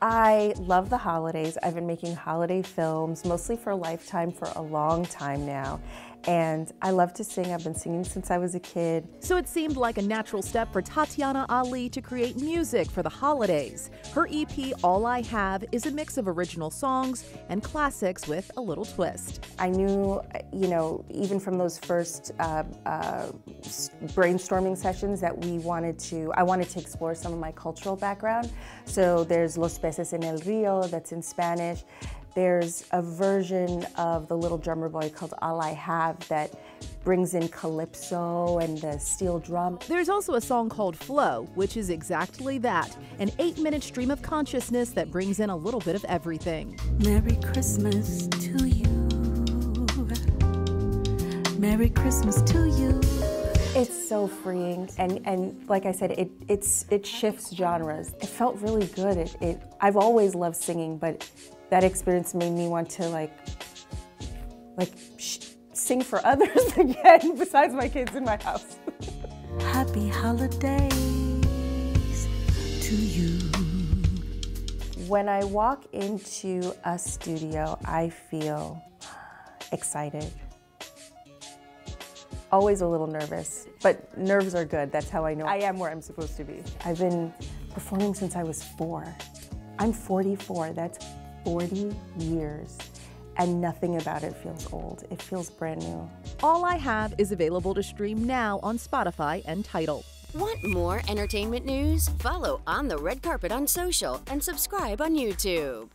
I love the holidays. I've been making holiday films, mostly for Lifetime, for a long time now. And I love to sing. I've been singing since I was a kid. So it seemed like a natural step for Tatiana Ali to create music for the holidays. Her EP, All I Have, is a mix of original songs and classics with a little twist. I knew, you know, even from those first brainstorming sessions that I wanted to explore some of my cultural background. So there's Los Peces en el Rio, that's in Spanish. There's a version of the Little Drummer Boy called All I Have that brings in calypso and the steel drum. There's also a song called Flow, which is exactly that, an 8-minute stream of consciousness that brings in a little bit of everything. Merry Christmas to you. Merry Christmas to you. It's so freeing, and like I said, it shifts genres. It felt really good. I've always loved singing, but that experience made me want to like sing for others again, besides my kids in my house. Happy holidays to you. When I walk into a studio, I feel excited. Always a little nervous, but nerves are good. That's how I know I am where I'm supposed to be. I've been performing since I was 4. I'm 44. That's 40 years. And nothing about it feels old. It feels brand new. All I Have is available to stream now on Spotify and Tidal. Want more entertainment news? Follow On The Red Carpet on social and subscribe on YouTube.